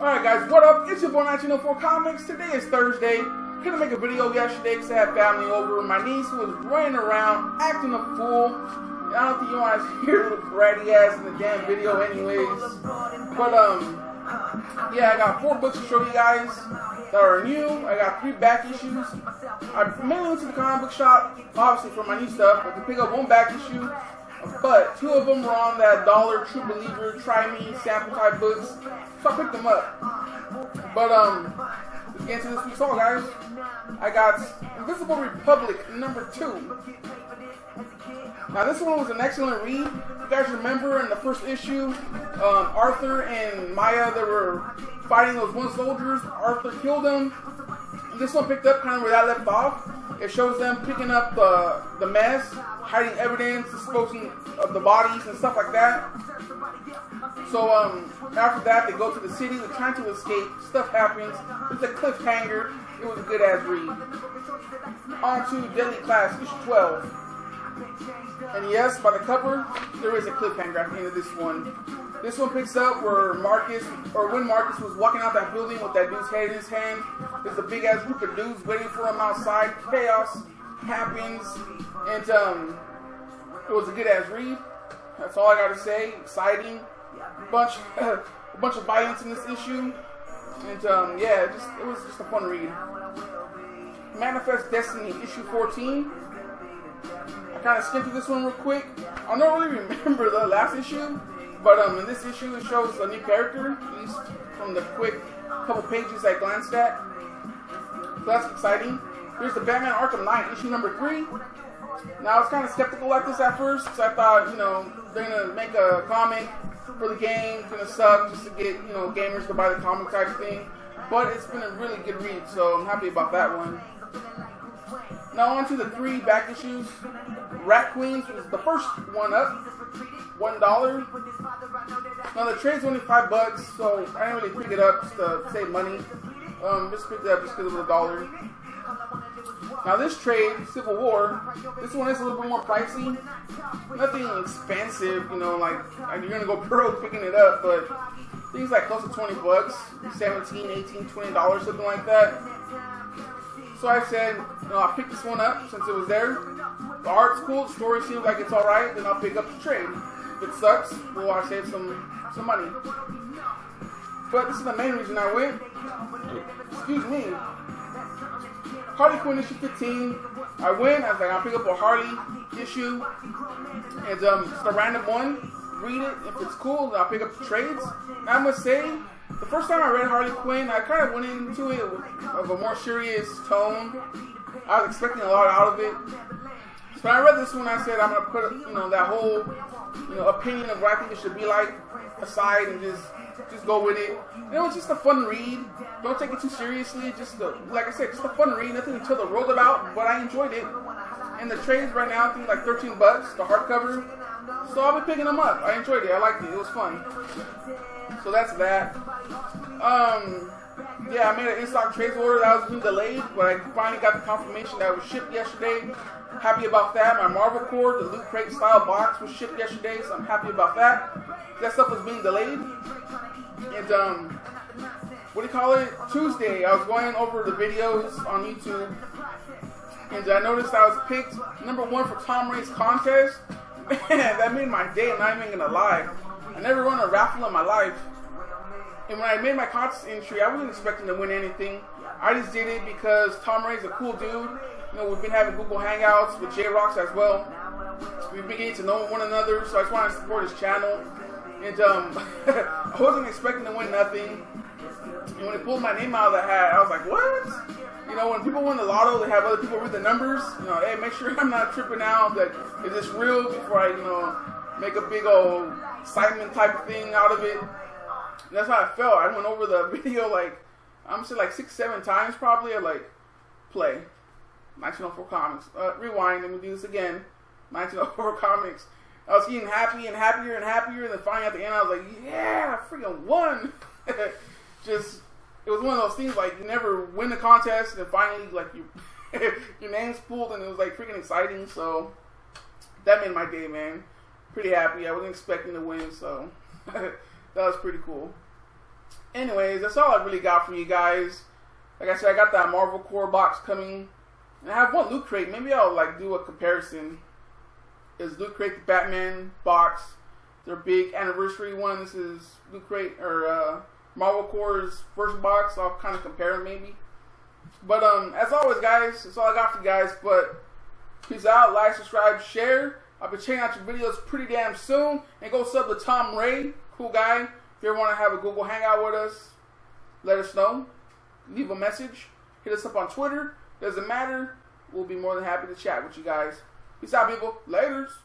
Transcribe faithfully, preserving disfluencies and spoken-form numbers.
Alright guys, what up? It's your boy nineteen oh four Comics. Today is Thursday. Couldn't make a video yesterday because I had family over. My niece was running around, acting a fool. I don't think you want to hear the bratty ass in the damn video anyways. But um, yeah, I got four books to show you guys that are new. I got three back issues. I mainly went to the comic book shop, obviously for my new stuff, but to pick up one back issue. But two of them were on that Dollar True Believer Try Me sample type books, so I picked them up. But um, let's get into this week's haul, guys. I got Invisible Republic number two. Now this one was an excellent read. You guys remember in the first issue, um, Arthur and Maya, they were fighting those one soldiers. Arthur killed them. This one picked up kind of where that left off. It shows them picking up the, the mess, hiding evidence, disposing of the bodies and stuff like that. So um, after that, they go to the city. They're trying to escape. Stuff happens. It's a cliffhanger. It was a good-ass read. On to Deadly Class, issue twelve. And yes, by the cover, there is a cliffhanger at the end of this one. This one picks up where Marcus, or when Marcus was walking out that building with that dude's head in his hand. There's a big ass group of dudes waiting for him outside. Chaos happens, and um, it was a good ass read. That's all I gotta say. Exciting, bunch, a bunch of violence in this issue, and um, yeah, it just it was just a fun read. Manifest Destiny, issue fourteen. I kind of skimmed through this one real quick. I don't really remember the last issue, but um, in this issue it shows a new character, at least from the quick couple pages I glanced at. So that's exciting. Here's the Batman Arkham Knight, issue number three. Now I was kind of skeptical at this at first, because I thought, you know, they're going to make a comic for the game, it's going to suck just to get, you know, gamers to buy the comic type thing. But it's been a really good read, so I'm happy about that one. Now on to the three back issues. Rat Queens was the first one up, one dollar. Now the trade's only five bucks, so I didn't really pick it up just to save money. Um, just picked it up just because it was a dollar. Now this trade, Civil War, this one is a little bit more pricey. Nothing expensive, you know, like you're gonna go pro picking it up, but things like close to twenty bucks, seventeen, eighteen, twenty dollars, something like that. So I said, you know, I picked this one up since it was there. The art's cool, the story seems like it's alright, then I'll pick up the trade. If it sucks, well, I saved some, some money. But this is the main reason I went. Excuse me. Harley Quinn issue fifteen. I went, I was like, I'll pick up a Harley issue. And um, it's a random one. Read it. If it's cool, then I'll pick up the trades. And I must say, the first time I read Harley Quinn, I kind of went into it with a more serious tone. I was expecting a lot out of it. So when I read this one, I said I'm gonna put, you know, that whole, you know, opinion of what I think it should be like aside and just just go with it. And it was just a fun read. Don't take it too seriously. Just a, like I said, just a fun read. Nothing to tell the world about, but I enjoyed it. And the trades right now, I think like thirteen bucks, the hardcover. So I'll be picking them up. I enjoyed it. I liked it. It was fun. So that's that. Um, yeah, I made an in-stock trades order that was being delayed, but I finally got the confirmation that it was shipped yesterday. Happy about that. My Marvel Core, the Loot Crate style box was shipped yesterday, so I'm happy about that. That stuff was being delayed. And, um, what do you call it? Tuesday, I was going over the videos on YouTube, and I noticed I was picked number one for Tom Ray's contest. Man, that made my day, I'm not even gonna lie. I never won a raffle in my life. And when I made my contest entry, I wasn't expecting to win anything. I just did it because Tom Ray's a cool dude. You know, we've been having Google Hangouts with J-Rocks as well. We've been getting to know one another, so I just wanted to support his channel. And um, I wasn't expecting to win nothing. And when it pulled my name out of the hat, I was like, what? You know, when people win the lotto, they have other people read the numbers. You know, hey, make sure I'm not tripping out. Like, is this real? Before I, you know, make a big old excitement type of thing out of it. And that's how I felt. I went over the video like, I'm saying like six, seven times probably. Or like, play. nineteen oh four Comics. Uh, rewind. Let me do this again. nineteen oh four Comics. I was getting happy and happier and happier. And then finally at the end, I was like, yeah, I freaking won. Just, it was one of those things like you never win the contest. And finally, like, you, your name's pulled. And it was like freaking exciting. So that made my day, man. Pretty happy. I wasn't expecting to win, so that was pretty cool. anyways, that's all I really got for you guys. Like I said, I got that Marvel Core box coming. And I have one Loot Crate. Maybe I'll like do a comparison. Is Loot Crate the Batman box, their big anniversary one? This is Loot Crate or uh, Marvel Core's first box. I'll kind of compare them maybe. But um, as always, guys, that's all I got for you guys. But peace out, like, subscribe, share. I'll be checking out your videos pretty damn soon. And go sub to Tom Ray, cool guy. If you ever want to have a Google Hangout with us, let us know. Leave a message. Hit us up on Twitter. Doesn't matter. We'll be more than happy to chat with you guys. Peace out, people. Laters.